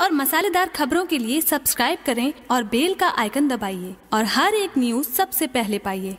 और मसालेदार खबरों के लिए सब्सक्राइब करें और बेल का आइकन दबाइए और हर एक न्यूज सबसे पहले पाइए।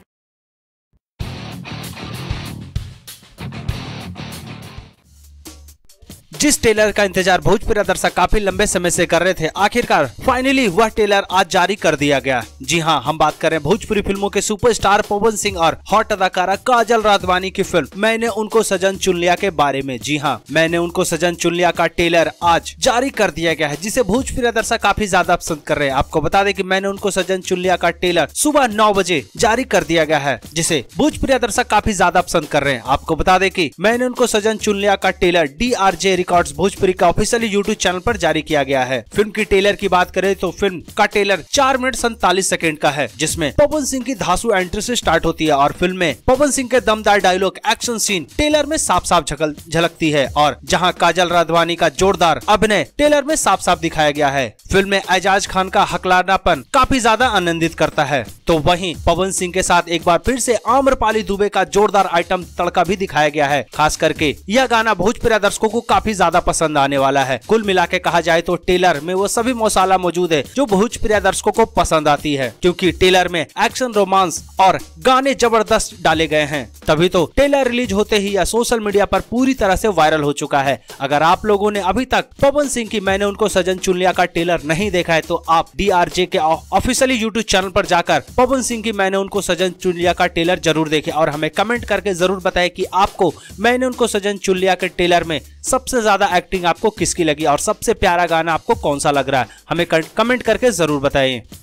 जिस टेलर का इंतजार भोजपुरी दर्शक काफी लंबे समय से कर रहे थे, आखिरकार फाइनली वह टेलर आज जारी कर दिया गया। जी हां, हम बात कर रहे हैं भोजपुरी फिल्मों के सुपरस्टार पवन सिंह और हॉट अदाकारा काजल राघवानी की फिल्म मैंने उनको सजन चुन लिया के बारे में। जी हां, मैंने उनको सजन चुन लिया का टेलर आज जारी कर दिया गया है, जिसे भोजपुरी दर्शक काफी ज्यादा पसंद कर रहे हैं। आपको बता दें कि मैंने उनको सजन चुन लिया का टेलर सुबह 9 बजे जारी कर दिया गया है, जिसे भोजपुरी दर्शक काफी ज्यादा पसंद कर रहे हैं। आपको बता दें कि मैंने उनको सजन चुन लिया का टेलर DRJ भोजपुरी का ऑफिशियल यूट्यूब चैनल पर जारी किया गया है। फिल्म की टेलर की बात करें तो फिल्म का टेलर 4 मिनट 47 सेकंड का है, जिसमें पवन सिंह की धांसू एंट्री से स्टार्ट होती है और फिल्म में पवन सिंह के दमदार डायलॉग एक्शन सीन टेलर में साफ साफ झलकती है। और जहां काजल राघवानी का जोरदार अभिनय टेलर में साफ साफ दिखाया गया है। फिल्म में एजाज खान का हकलानापन काफी ज्यादा आनंदित करता है, तो वहीं पवन सिंह के साथ एक बार फिर से आम्रपाली दुबे का जोरदार आइटम तड़का भी दिखाया गया है। खास करके यह गाना भोजपुरी दर्शकों को काफी ज्यादा पसंद आने वाला है। कुल मिला के कहा जाए तो टेलर में वो सभी मसाला मौजूद है जो भोजपुरी दर्शकों को पसंद आती है, क्योंकि टेलर में एक्शन, रोमांस और गाने जबरदस्त डाले गए हैं। तभी तो टेलर रिलीज होते ही यह सोशल मीडिया पर पूरी तरह से वायरल हो चुका है। अगर आप लोगों ने अभी तक पवन सिंह की मैंने उनको सजन चुन लिया का टेलर नहीं देखा है तो आप DRJ के ऑफिशियली यूट्यूब चैनल पर जाकर पवन सिंह की मैंने उनको सजन चुन लिया का टेलर जरूर देखें और हमें कमेंट करके जरूर बताएं कि आपको मैंने उनको सजन चुन लिया के टेलर में सबसे ज्यादा एक्टिंग आपको किसकी लगी और सबसे प्यारा गाना आपको कौन सा लग रहा है, हमें कमेंट करके जरूर बताएं।